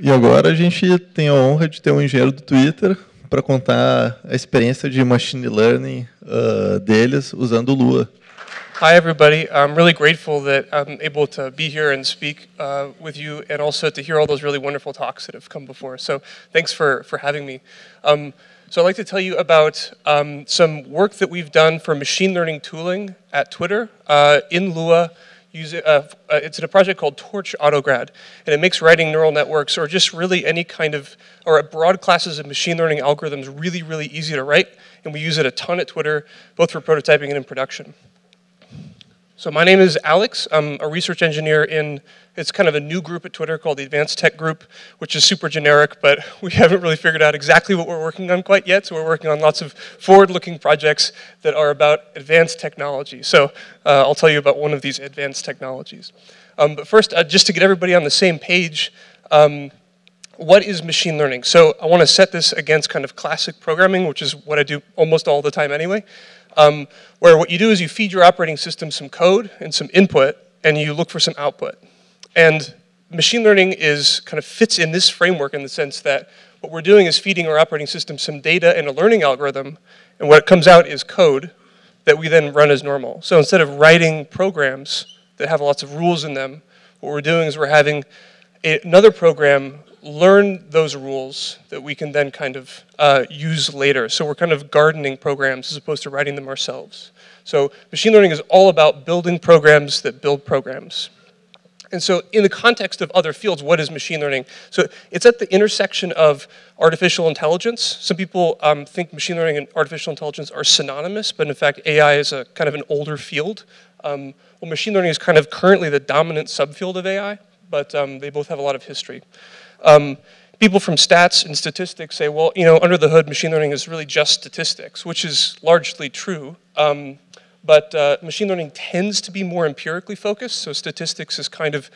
E agora a gente tem a honra de ter um engenheiro do Twitter para contar a experiência de machine learning deles usando Lua. Hi everybody, I'm really grateful that I'm able to be here and speak with you and also to hear all those really wonderful talks that have come before. So thanks for having me. So I'd like to tell you about some work that we've done for machine learning tooling at Twitter in Lua. It's in a project called Torch Autograd, and it makes writing neural networks or just really any kind of, or broad classes of machine learning algorithms really, really easy to write, and we use it a ton at Twitter, both for prototyping and in production. So my name is Alex. I'm a research engineer in, it's kind of a new group at Twitter called the Advanced Tech Group, which is super generic, but we haven't really figured out exactly what we're working on quite yet, so we're working on lots of forward-looking projects that are about advanced technology. So I'll tell you about one of these advanced technologies. But first, just to get everybody on the same page, what is machine learning? So I want to set this against kind of classic programming, which is what I do almost all the time anyway. Where what you do is you feed your operating system some code and some input, and you look for some output. And machine learning is kind of fits in this framework in the sense that what we're doing is feeding our operating system some data and a learning algorithm, and what comes out is code that we then run as normal. So instead of writing programs that have lots of rules in them, what we're doing is we're having another program learn those rules that we can then kind of use later. So we're kind of gardening programs as opposed to writing them ourselves. So machine learning is all about building programs that build programs. And so in the context of other fields, what is machine learning? So it's at the intersection of artificial intelligence. Some people think machine learning and artificial intelligence are synonymous, but in fact AI is a kind of an older field. Well, machine learning is kind of currently the dominant subfield of AI, but they both have a lot of history. People from stats and statistics say, well, you know, under the hood, machine learning is really just statistics, which is largely true. But machine learning tends to be more empirically focused, so statistics is kind of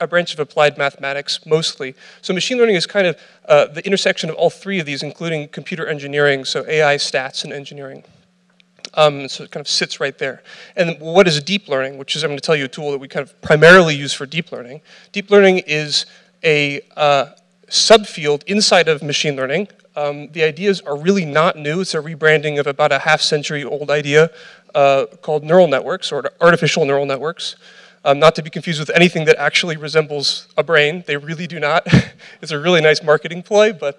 a branch of applied mathematics mostly. So machine learning is kind of the intersection of all three of these, including computer engineering, so AI, stats, and engineering. So it kind of sits right there. And what is deep learning, which is, I'm going to tell you, a tool that we kind of primarily use for deep learning. Deep learning is a subfield inside of machine learning. The ideas are really not new. It's a rebranding of about a half-century old idea called neural networks, or artificial neural networks. Not to be confused with anything that actually resembles a brain. They really do not. It's a really nice marketing ploy, but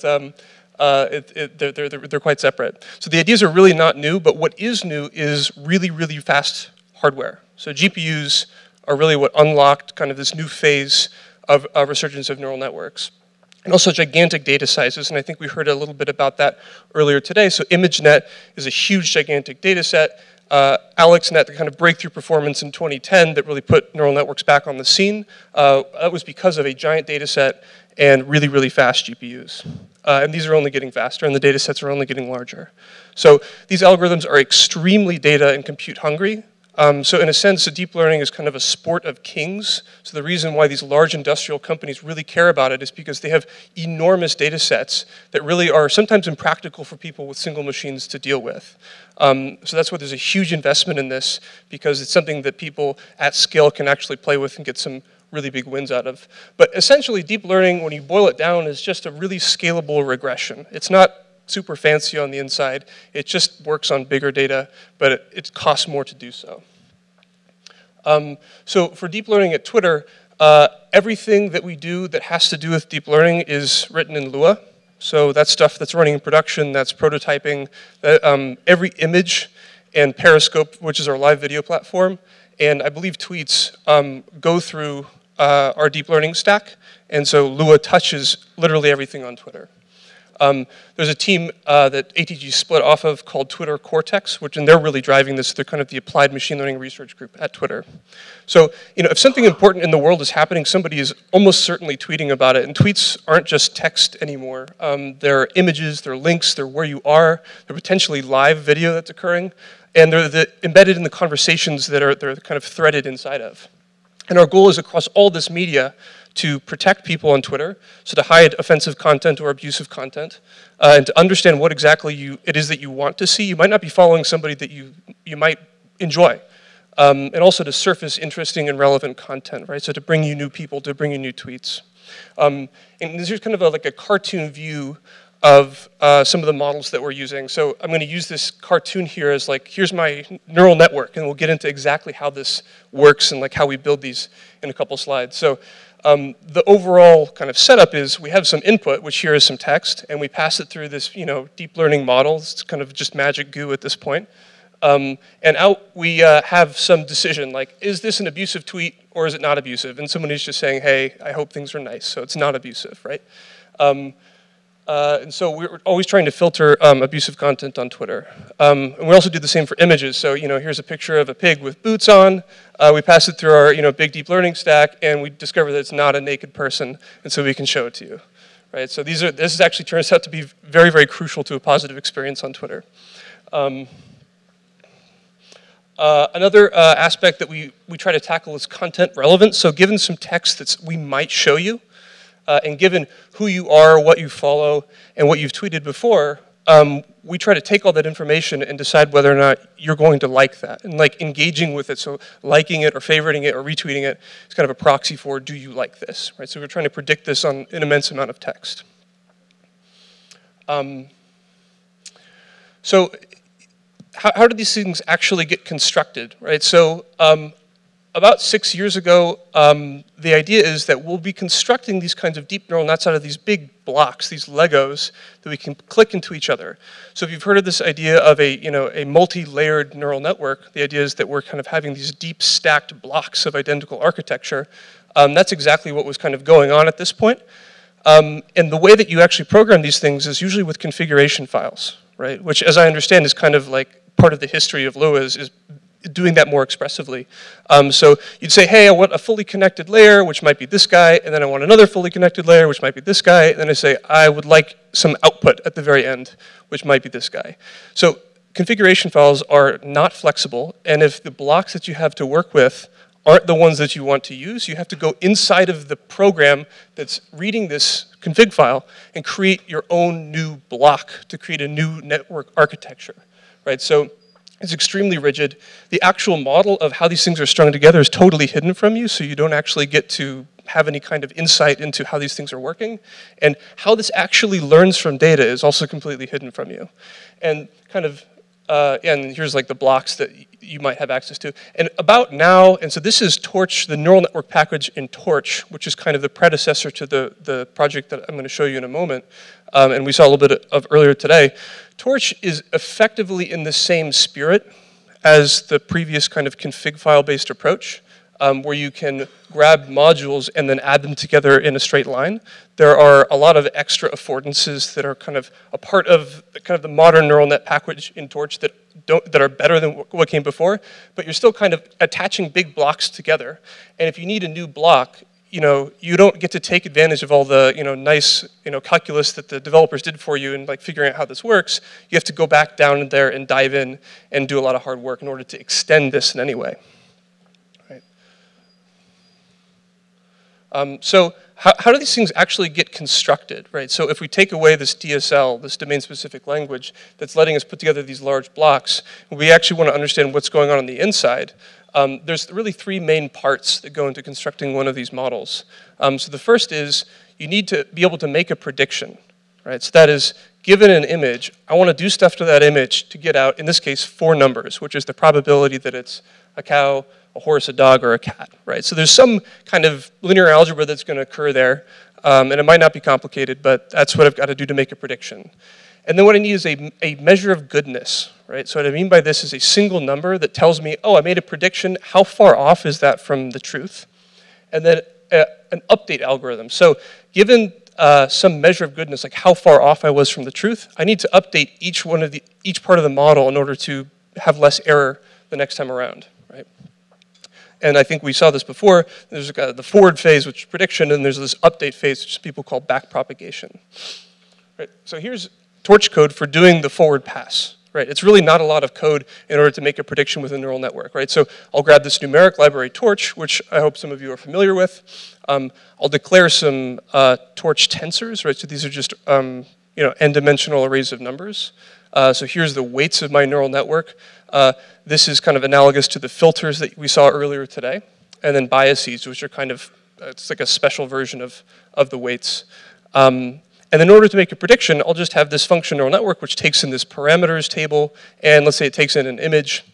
they're quite separate. So the ideas are really not new, but what is new is really, really fast hardware. So GPUs are really what unlocked kind of this new phase of resurgence of neural networks. And also gigantic data sizes, and I think we heard a little bit about that earlier today. So ImageNet is a huge, gigantic data set. AlexNet, the kind of breakthrough performance in 2010 that really put neural networks back on the scene, that was because of a giant data set and really, really fast GPUs. And these are only getting faster, and the data sets are only getting larger. So these algorithms are extremely data and compute hungry. So in a sense, deep learning is kind of a sport of kings. So the reason why these large industrial companies really care about it is because they have enormous data sets that really are sometimes impractical for people with single machines to deal with. So that's why there's a huge investment in this, because it's something that people at scale can actually play with and get some really big wins out of. But essentially, deep learning, when you boil it down, is just a really scalable regression. It's not super fancy on the inside. It just works on bigger data, but it costs more to do so. So for deep learning at Twitter, everything that we do that has to do with deep learning is written in Lua. So that's stuff that's running in production, that's prototyping, that, every image and Periscope, which is our live video platform, and I believe tweets go through our deep learning stack. And so Lua touches literally everything on Twitter. There's a team that ATG split off of called Twitter Cortex, and they're really driving this. They're kind of the applied machine learning research group at Twitter. So, you know, if something important in the world is happening, somebody is almost certainly tweeting about it. And tweets aren't just text anymore. They're images, they're links, they're where you are, they're potentially live video that's occurring, and they're embedded in the conversations that they're kind of threaded inside of. And our goal is across all this media to protect people on Twitter, so to hide offensive content or abusive content, and to understand what exactly it is that you want to see. You might not be following somebody that you might enjoy, and also to surface interesting and relevant content, right? So to bring you new people, to bring you new tweets. And this is kind of a, like a cartoon view of some of the models that we're using. So I'm going to use this cartoon here as like, here's my neural network, and we'll get into exactly how this works and like how we build these in a couple slides. So the overall kind of setup is we have some input, which here is some text, and we pass it through this deep learning model. It's kind of just magic goo at this point. And out we have some decision, like, is this an abusive tweet or is it not abusive? And someone is just saying, hey, I hope things are nice, so it's not abusive, right? And so we're always trying to filter abusive content on Twitter. And we also do the same for images. So, here's a picture of a pig with boots on. We pass it through our, big deep learning stack, and we discover that it's not a naked person, and so we can show it to you, right? So these are, this actually turns out to be very, very crucial to a positive experience on Twitter. Another aspect that we try to tackle is content relevance. So given some text that we might show you, and given who you are, what you follow, and what you've tweeted before, we try to take all that information and decide whether or not you're going to like that. And like engaging with it, so liking it or favoriting it or retweeting it is kind of a proxy for do you like this, right? So we're trying to predict this on an immense amount of text. So how do these things actually get constructed, right? So about 6 years ago, the idea is that we'll be constructing these kinds of deep neural nets out of these big blocks, these Legos that we can click into each other. So if you've heard of this idea of a, a multi-layered neural network, the idea is that we're kind of having these deep stacked blocks of identical architecture. That's exactly what was kind of going on at this point. And the way that you actually program these things is usually with configuration files, right? Which, as I understand, is kind of like part of the history of Lua is doing that more expressively. So you'd say, hey, I want a fully connected layer, which might be this guy, and then I want another fully connected layer, which might be this guy, and then I say, I would like some output at the very end, which might be this guy. So configuration files are not flexible, and if the blocks that you have to work with aren't the ones that you want to use, you have to go inside of the program that's reading this config file and create your own new block to create a new network architecture, right? So it's extremely rigid. The actual model of how these things are strung together is totally hidden from you, so you don't actually get to have any kind of insight into how these things are working. And how this actually learns from data is also completely hidden from you. And kind of, and here's like the blocks that you might have access to. And about now, and so this is Torch, the neural network package in Torch, which is kind of the predecessor to the project that I'm going to show you in a moment, and we saw a little bit of earlier today. Torch is effectively in the same spirit as the previous kind of config file-based approach, where you can grab modules and then add them together in a straight line. There are a lot of extra affordances that are kind of a part of the, the modern neural net package in Torch that are better than what came before, but you're still kind of attaching big blocks together. And if you need a new block, you don't get to take advantage of all the nice calculus that the developers did for you and like figuring out how this works. You have to go back down in there and dive in and do a lot of hard work in order to extend this in any way. Right. So how do these things actually get constructed, right? So if we take away this DSL, this domain-specific language that's letting us put together these large blocks, and we actually want to understand what's going on the inside. There's really three main parts that go into constructing one of these models. So the first is you need to be able to make a prediction, right? So that is, given an image, I want to do stuff to that image to get out, in this case, four numbers, which is the probability that it's a cow, a horse, a dog, or a cat, right? So there's some kind of linear algebra that's going to occur there, and it might not be complicated, but that's what I've got to do to make a prediction. And then what I need is a measure of goodness, right? So what I mean by this is a single number that tells me, oh, I made a prediction, how far off is that from the truth? And then an update algorithm. So given some measure of goodness, like how far off I was from the truth, I need to update each part of the model in order to have less error the next time around, right? And I think we saw this before. There's the forward phase, which is prediction, and there's this update phase, which people call backpropagation. Right? So here's Torch code for doing the forward pass, right? It's really not a lot of code in order to make a prediction with a neural network, right? So I'll grab this numeric library Torch, which I hope some of you are familiar with. I'll declare some Torch tensors, right? So these are just n-dimensional arrays of numbers. So here's the weights of my neural network. This is kind of analogous to the filters that we saw earlier today, and then biases, which are kind of it's like a special version of the weights. And in order to make a prediction, I'll just have this function neural network which takes in this parameters table, and let's say it takes in an image.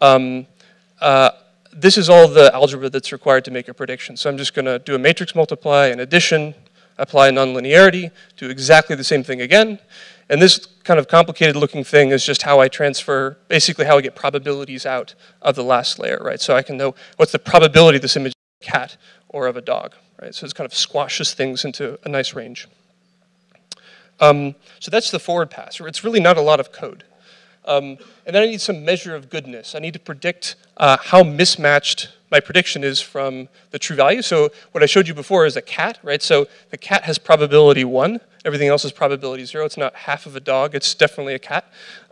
This is all the algebra that's required to make a prediction. So I'm just going to do a matrix multiply, an addition, apply nonlinearity, do exactly the same thing again. And this kind of complicated looking thing is just how I transfer, basically how I get probabilities out of the last layer, right? So I can know what's the probability of this image of a cat or of a dog, right? So it kind of squashes things into a nice range. So that's the forward pass. It's really not a lot of code. And then I need some measure of goodness. I need to predict how mismatched my prediction is from the true value. So what I showed you before is a cat, right? So the cat has probability 1. Everything else is probability 0. It's not half of a dog. It's definitely a cat.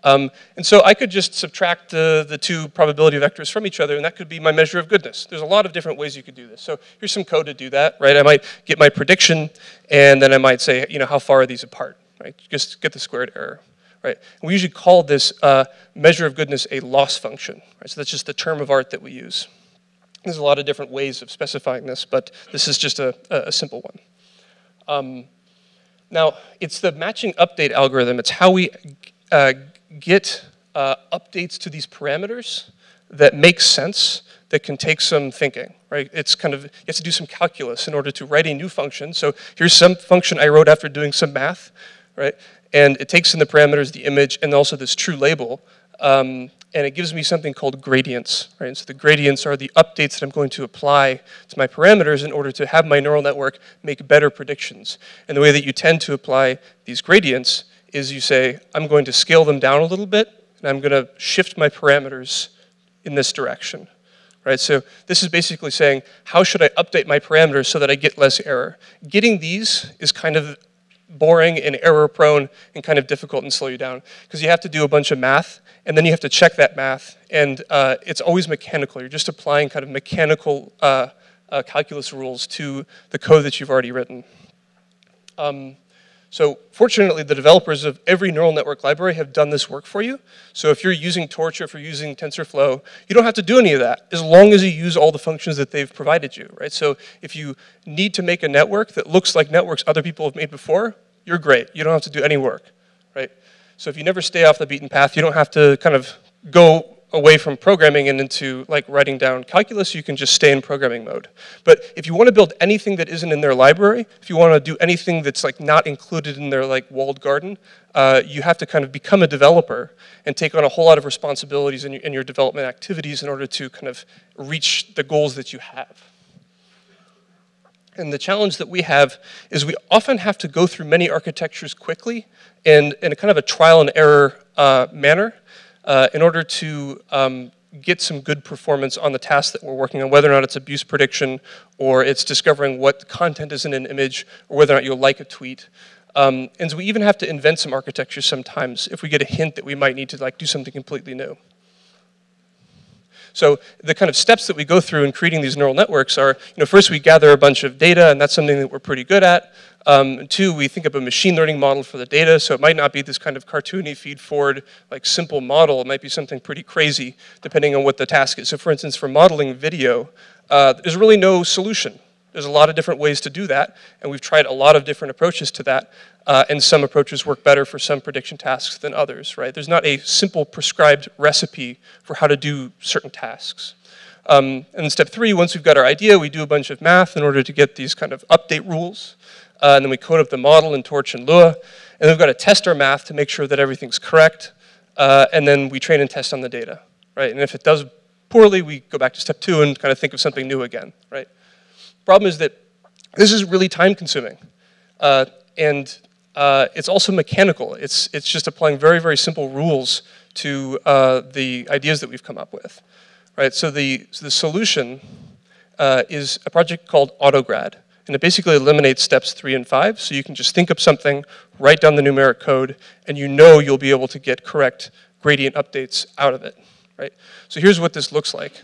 And so I could just subtract the two probability vectors from each other, and that could be my measure of goodness. There's a lot of different ways you could do this. So here's some code to do that, right? I might get my prediction, and then I might say, you know, how far are these apart, right? Just get the squared error. Right. We usually call this measure of goodness a loss function. Right? So that's just the term of art that we use. There's a lot of different ways of specifying this, but this is just a simple one. Now, it's the matching update algorithm. It's how we get updates to these parameters that make sense, that can take some thinking, right? It's kind of, you have to do some calculus in order to write a new function. So here's some function I wrote after doing some math, right? And it takes in the parameters, the image, and also this true label, and it gives me something called gradients, right? And so the gradients are the updates that I'm going to apply to my parameters in order to have my neural network make better predictions. And the way that you tend to apply these gradients is you say, I'm going to scale them down a little bit, and I'm going to shift my parameters in this direction. Right, so this is basically saying, how should I update my parameters so that I get less error? Getting these is kind of boring and error-prone and kind of difficult and slow you down, because you have to do a bunch of math, and then you have to check that math, and it's always mechanical. You're just applying kind of mechanical calculus rules to the code that you've already written. So fortunately, the developers of every neural network library have done this work for you. So if you're using Torch or if you're using TensorFlow, you don't have to do any of that as long as you use all the functions that they've provided you, right? So if you need to make a network that looks like networks other people have made before, you're great. You don't have to do any work, right? So if you never stay off the beaten path, you don't have to kind of go away from programming and into like writing down calculus. You can just stay in programming mode. But if you want to build anything that isn't in their library, if you want to do anything that's like not included in their like walled garden, you have to kind of become a developer and take on a whole lot of responsibilities in your development activities in order to kind of reach the goals that you have. And the challenge that we have is we often have to go through many architectures quickly and in a kind of a trial and error manner. In order to get some good performance on the task that we're working on, whether or not it's abuse prediction, or it's discovering what content is in an image, or whether or not you'll like a tweet. And so we even have to invent some architecture sometimes if we get a hint that we might need to like do something completely new. So the kind of steps that we go through in creating these neural networks are, you know, first we gather a bunch of data, and that's something that we're pretty good at. Two, we think up a machine learning model for the data, so it might not be this kind of cartoony feed-forward, like simple model. It might be something pretty crazy, depending on what the task is. So for instance, for modeling video, there's really no solution. There's a lot of different ways to do that, and we've tried a lot of different approaches to that, and some approaches work better for some prediction tasks than others, right? There's not a simple prescribed recipe for how to do certain tasks. And step three, once we've got our idea, we do a bunch of math in order to get these kind of update rules. And then we code up the model in Torch and Lua. And then we've got to test our math to make sure that everything's correct. And then we train and test on the data, right? And if it does poorly, we go back to step two and kind of think of something new again, right? Problem is that this is really time consuming. And it's also mechanical. It's just applying very, very simple rules to the ideas that we've come up with. Right, so the solution is a project called Autograd, and it basically eliminates steps 3 and 5, so you can just think up something, write down the numeric code, and you know you'll be able to get correct gradient updates out of it. Right? So here's what this looks like.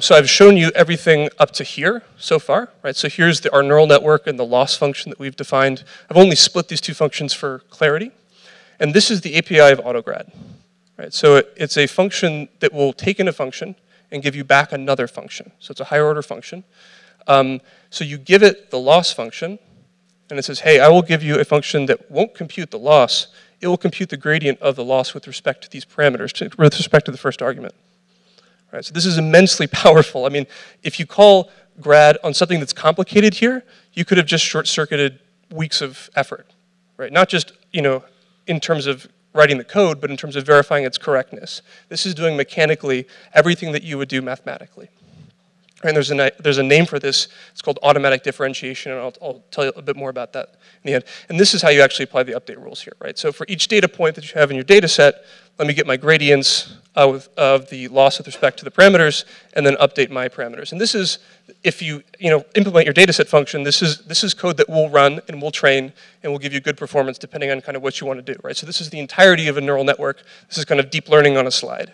So I've shown you everything up to here so far. Right? So here's our neural network and the loss function that we've defined. I've only split these two functions for clarity, and this is the API of Autograd. Right, so it's a function that will take in a function and give you back another function. So it's a higher order function. So you give it the loss function, and it says, hey, I will give you a function that won't compute the loss. It will compute the gradient of the loss with respect to these parameters, with respect to the first argument. All right, so this is immensely powerful. I mean, if you call grad on something that's complicated here, you could have just short-circuited weeks of effort, right? Not just, you know, in terms of writing the code, but in terms of verifying its correctness. This is doing mechanically everything that you would do mathematically. And there's a name for this. It's called automatic differentiation, and I'll tell you a bit more about that in the end. And this is how you actually apply the update rules here, right? So for each data point that you have in your data set, let me get my gradients of the loss with respect to the parameters, and then update my parameters. And this is, if you implement your data set function, this is code that will run and will train and will give you good performance depending on kind of what you want to do, right? So this is the entirety of a neural network. This is kind of deep learning on a slide.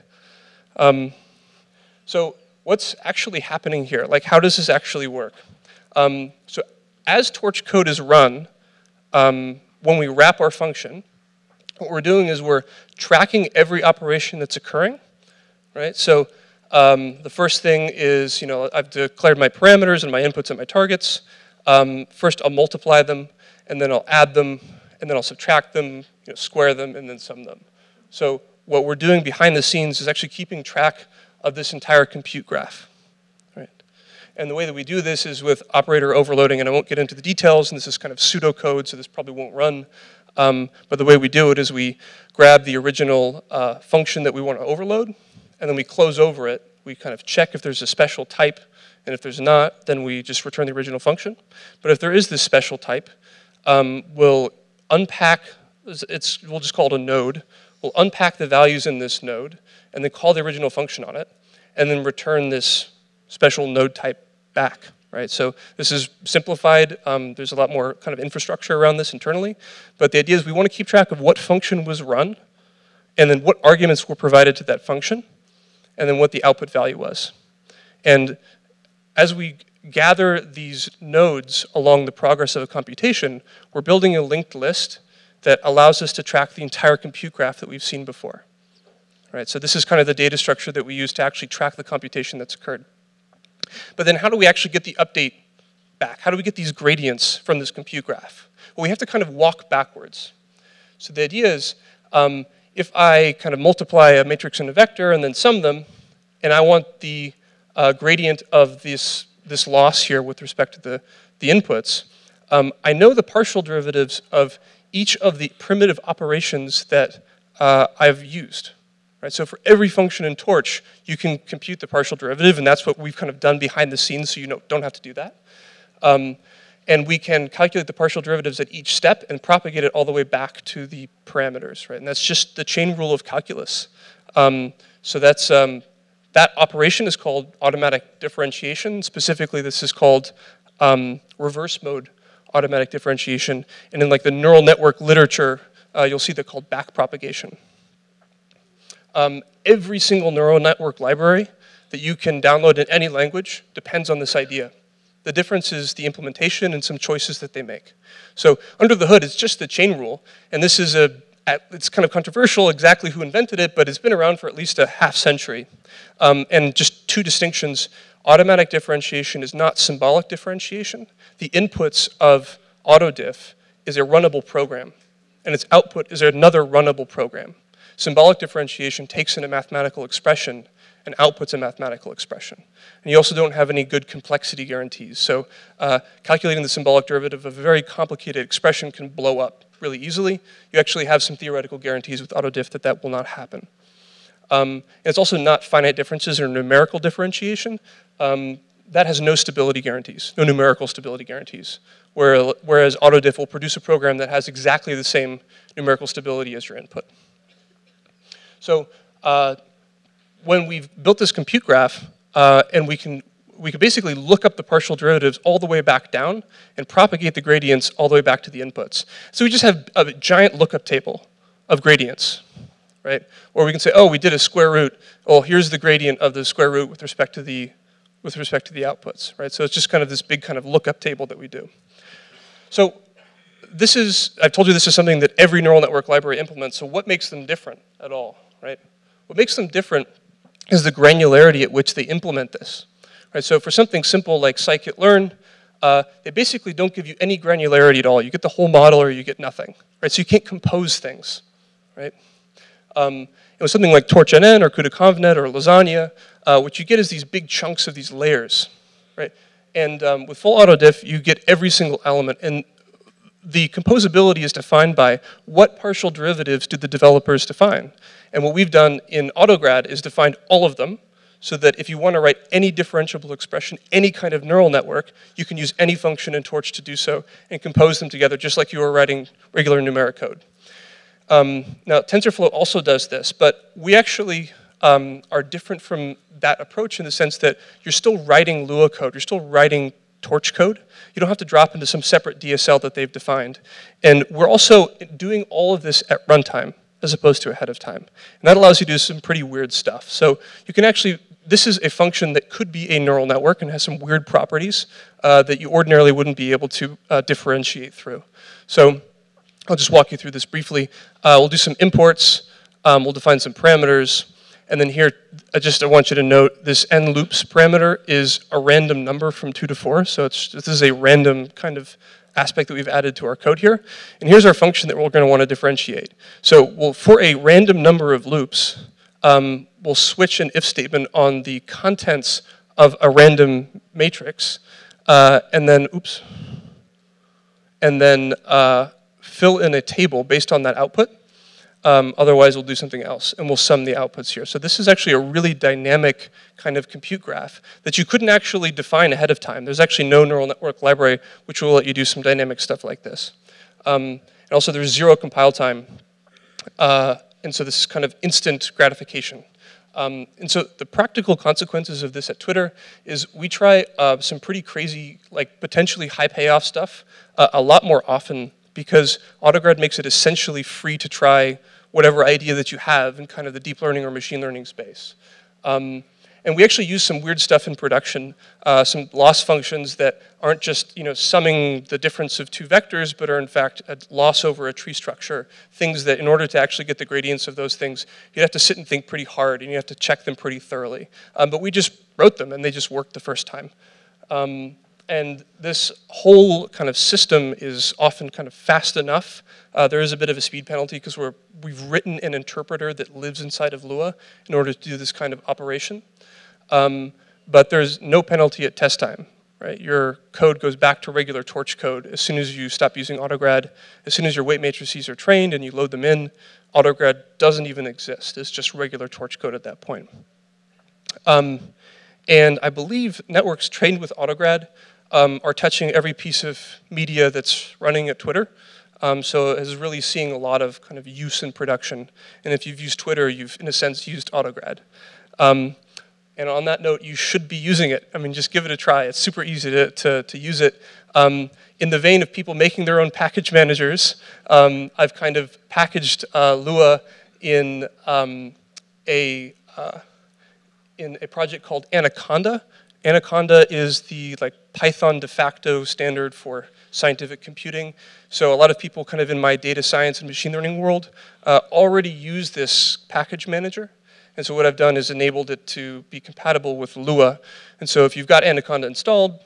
So what's actually happening here? Like, how does this actually work? So as Torch code is run, when we wrap our function, what we're doing is we're tracking every operation that's occurring, right? So the first thing is, I've declared my parameters and my inputs and my targets. First, I'll multiply them, and then I'll add them, and then I'll subtract them, square them, and then sum them. So what we're doing behind the scenes is actually keeping track of this entire compute graph, right? And the way that we do this is with operator overloading, and I won't get into the details, and this is kind of pseudocode, so this probably won't run. But the way we do it is we grab the original function that we want to overload, and then we close over it. We kind of check if there's a special type, and if there's not, then we just return the original function. But if there is this special type, we'll unpack, we'll just call it a node. We'll unpack the values in this node, and then call the original function on it, and then return this special node type back, right? So this is simplified. There's a lot more kind of infrastructure around this internally, but the idea is we want to keep track of what function was run, and then what arguments were provided to that function, and then what the output value was. And as we gather these nodes along the progress of a computation, we're building a linked list that allows us to track the entire compute graph that we've seen before. Right, so this is kind of the data structure that we use to actually track the computation that's occurred. But then how do we actually get the update back? How do we get these gradients from this compute graph? Well, we have to kind of walk backwards. So the idea is, if I kind of multiply a matrix and a vector and then sum them, and I want the gradient of this loss here with respect to the inputs, I know the partial derivatives of each of the primitive operations that I've used. Right, so for every function in Torch, you can compute the partial derivative, and that's what we've kind of done behind the scenes, so you don't have to do that. And we can calculate the partial derivatives at each step and propagate it all the way back to the parameters, right? And that's just the chain rule of calculus. So that's, that operation is called automatic differentiation. Specifically, this is called reverse mode automatic differentiation. And in like the neural network literature, you'll see they're called backpropagation. Every single neural network library that you can download in any language depends on this idea. The difference is the implementation and some choices that they make. So under the hood, it's just the chain rule, and this is it's kind of controversial exactly who invented it, but it's been around for at least a half century. And just two distinctions. Automatic differentiation is not symbolic differentiation. The inputs of autodiff is a runnable program, and its output is another runnable program. Symbolic differentiation takes in a mathematical expression and outputs a mathematical expression. And you also don't have any good complexity guarantees. So calculating the symbolic derivative of a very complicated expression can blow up really easily. You actually have some theoretical guarantees with autodiff that that will not happen. And it's also not finite differences or numerical differentiation. That has no stability guarantees, no numerical stability guarantees, whereas autodiff will produce a program that has exactly the same numerical stability as your input. So when we've built this compute graph, and we can basically look up the partial derivatives all the way back down and propagate the gradients all the way back to the inputs. So we just have a giant lookup table of gradients, right? Or we can say, oh, we did a square root. Oh, here's the gradient of the square root with respect to the outputs, right? So it's just kind of this big kind of lookup table that we do. So this is, I've told you this is something that every neural network library implements. So what makes them different at all? Right? What makes them different is the granularity at which they implement this. Right, so for something simple like scikit-learn, they basically don't give you any granularity at all. You get the whole model or you get nothing. Right, so you can't compose things. Right? With something like TorchNN or CUDA-ConvNet or Lasagna, what you get is these big chunks of these layers. Right? And with full autodiff, you get every single element. And the composability is defined by what partial derivatives did the developers define. And what we've done in Autograd is defined all of them, so that if you want to write any differentiable expression, any kind of neural network, you can use any function in Torch to do so and compose them together just like you were writing regular numeric code. Now, TensorFlow also does this, but we actually are different from that approach in the sense that you're still writing Lua code, you're still writing Torch code. You don't have to drop into some separate DSL that they've defined. And we're also doing all of this at runtime as opposed to ahead of time. And that allows you to do some pretty weird stuff. So you can actually, this is a function that could be a neural network and has some weird properties that you ordinarily wouldn't be able to differentiate through. So I'll just walk you through this briefly. We'll do some imports, we'll define some parameters, and then here, I want you to note this n loops parameter is a random number from 2 to 4, so this is a random kind of aspect that we've added to our code here. And here's our function that we're going to want to differentiate. So we'll, for a random number of loops, we'll switch an if statement on the contents of a random matrix, and then, fill in a table based on that output. Otherwise, we'll do something else, and we'll sum the outputs here. So this is actually a really dynamic kind of compute graph that you couldn't actually define ahead of time. There's actually no neural network library which will let you do some dynamic stuff like this. And also, there's zero compile time, and so this is kind of instant gratification. And so the practical consequences of this at Twitter is we try some pretty crazy, like potentially high payoff stuff a lot more often, because Autograd makes it essentially free to try whatever idea that you have in kind of the deep learning or machine learning space. And we actually use some weird stuff in production, some loss functions that aren't just summing the difference of 2 vectors, but are in fact a loss over a tree structure. Things that in order to actually get the gradients of those things, you'd have to sit and think pretty hard, and you have to check them pretty thoroughly. But we just wrote them, and they just worked the first time. And this whole kind of system is often kind of fast enough. There is a bit of a speed penalty because we've written an interpreter that lives inside of Lua in order to do this kind of operation. But there's no penalty at test time. Right? Your code goes back to regular Torch code as soon as you stop using Autograd. As soon as your weight matrices are trained and you load them in, Autograd doesn't even exist. It's just regular Torch code at that point. And I believe networks trained with Autograd are touching every piece of media that's running at Twitter. So it's really seeing a lot of kind of use in production. And if you've used Twitter, you've, in a sense, used Autograd. And on that note, you should be using it. I mean, just give it a try. It's super easy to use it. In the vein of people making their own package managers, I've kind of packaged Lua in a project called Anaconda. Anaconda is the Python de facto standard for scientific computing. So a lot of people kind of in my data science and machine learning world already use this package manager. And so what I've done is enabled it to be compatible with Lua. And so if you've got Anaconda installed,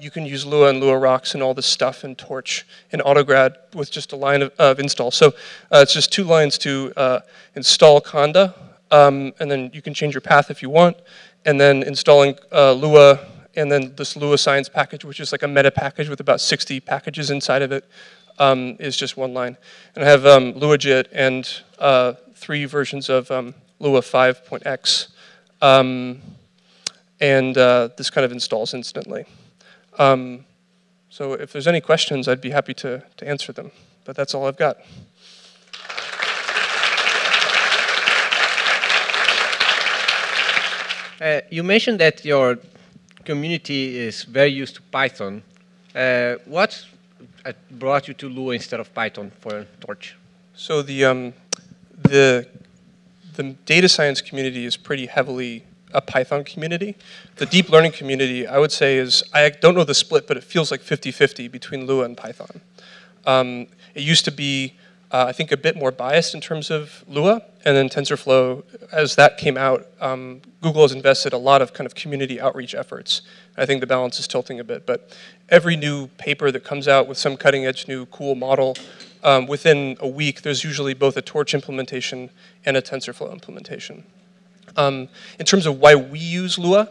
you can use Lua and Lua Rocks and all this stuff in Torch and Autograd with just a line of install. So it's just 2 lines to install Conda, and then you can change your path if you want, and then installing Lua, and then this Lua Science package, which is like a meta package with about 60 packages inside of it, is just 1 line. And I have LuaJIT and 3 versions of Lua 5.x, and this kind of installs instantly. So if there's any questions, I'd be happy to answer them, but that's all I've got. You mentioned that your community is very used to Python. What brought you to Lua instead of Python for Torch? So the data science community is pretty heavily a Python community. The deep learning community, I would say, is, I don't know the split, but it feels like 50-50 between Lua and Python. It used to be I think a bit more biased in terms of Lua, and then TensorFlow, as that came out, Google has invested a lot of kind of community outreach efforts. I think the balance is tilting a bit, but every new paper that comes out with some cutting edge new cool model, within a week there's usually both a Torch implementation and a TensorFlow implementation. In terms of why we use Lua,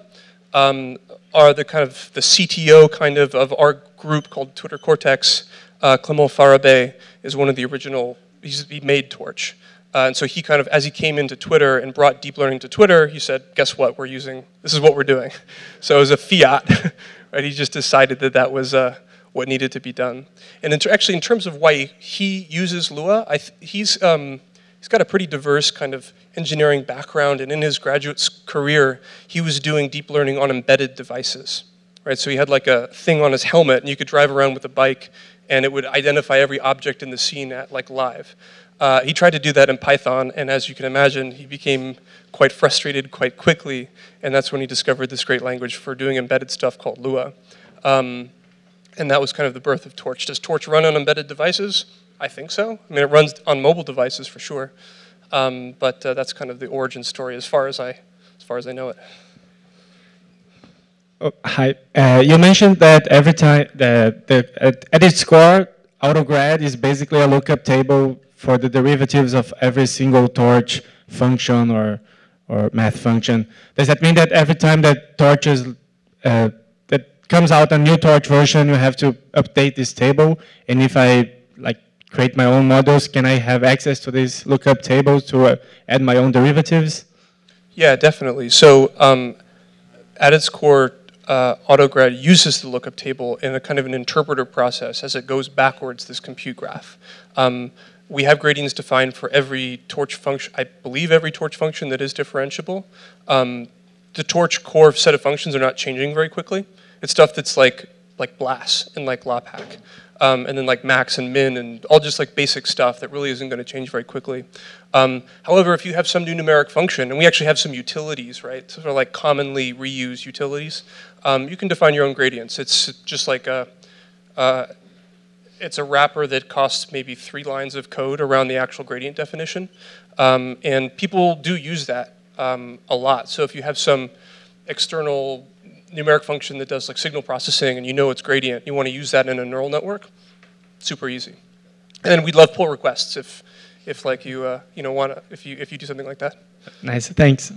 are the kind of the CTO kind of our group called Twitter Cortex, Clément Farabet is one of the original, he made Torch. And so he kind of, as he came into Twitter and brought deep learning to Twitter, he said, guess what, this is what we're doing. So it was a fiat, right? He just decided that that was what needed to be done. And actually in terms of why he uses Lua, he's got a pretty diverse kind of engineering background, and in his graduate career, he was doing deep learning on embedded devices, right? So he had like a thing on his helmet and you could drive around with a bike and it would identify every object in the scene at like live. He tried to do that in Python, and as you can imagine, he became quite frustrated quite quickly, and that's when he discovered this great language for doing embedded stuff called Lua. And that was kind of the birth of Torch. Does Torch run on embedded devices? I think so. I mean, it runs on mobile devices for sure. But that's kind of the origin story as far as I know it. Oh, hi. You mentioned that every time at its core, Autograd is basically a lookup table for the derivatives of every single Torch function or math function. Does that mean that every time that Torch is that comes out a new Torch version, you have to update this table? And if I like create my own models, can I have access to these lookup tables to add my own derivatives? Yeah, definitely. So at its core, Autograd uses the lookup table in a kind of an interpreter process as it goes backwards this compute graph. We have gradients defined for every Torch function, I believe every Torch function that is differentiable. The Torch core set of functions are not changing very quickly. It's stuff that's like BLAS and like LAPACK. And then like max and min and all just like basic stuff that really isn't going to change very quickly. However, if you have some new numeric function, and we actually have some utilities, right? Sort of like commonly reused utilities. You can define your own gradients. It's just like it's a wrapper that costs maybe 3 lines of code around the actual gradient definition. And people do use that a lot. So if you have some external numeric function that does like signal processing and you know it's gradient, you want to use that in a neural network, super easy. And then we'd love pull requests if like you you know want to, if you do something like that. Nice, thanks.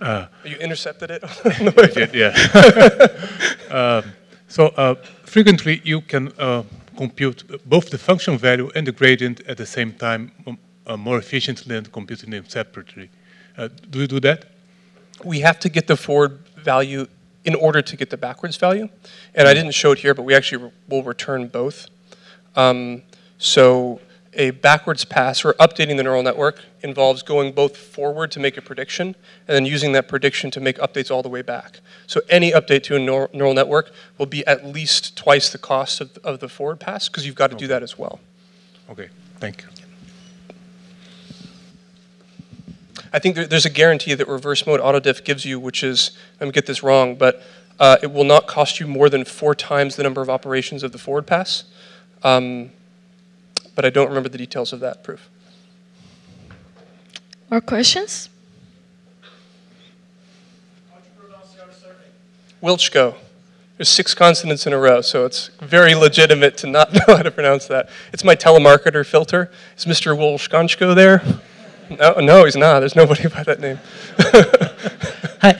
Hi. You intercepted it? I did, yeah. So frequently you can compute both the function value and the gradient at the same time more efficiently than computing them separately. Do you do that? We have to get the forward value in order to get the backwards value. And I didn't show it here, but we actually will return both. So a backwards pass, or updating the neural network, involves going both forward to make a prediction, and then using that prediction to make updates all the way back. So any update to a neural network will be at least twice the cost of the forward pass, because you've got to do that as well. Okay, thank you. I think there's a guarantee that reverse mode autodiff gives you, which is, let me get this wrong, but it will not cost you more than 4 times the number of operations of the forward pass. But I don't remember the details of that proof. More questions? How do you pronounce your surname? Wilczko. There's 6 consonants in a row, so it's very legitimate to not know how to pronounce that. It's my telemarketer filter. Is Mr. Wilczko there? No, no, he's not. There's nobody by that name. Hi.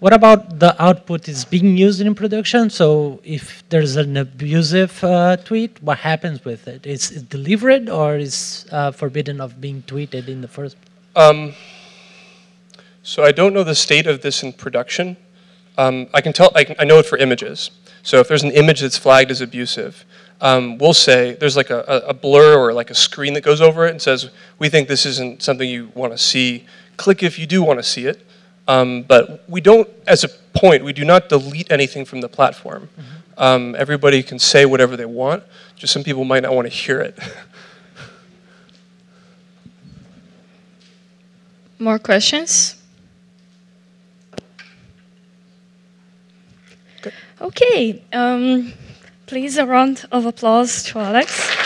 What about the output is being used in production? So if there's an abusive tweet, what happens with it? Is it delivered, or is forbidden of being tweeted in the first? So I don't know the state of this in production. I can tell. I know it for images. So if there's an image that's flagged as abusive, we'll say there's like a blur or like a screen that goes over it and says, we think this isn't something you want to see. Click if you do want to see it. But we don't, as a point, we do not delete anything from the platform. Mm-hmm. Everybody can say whatever they want, just some people might not want to hear it. More questions? Okay, please a round of applause to Alex.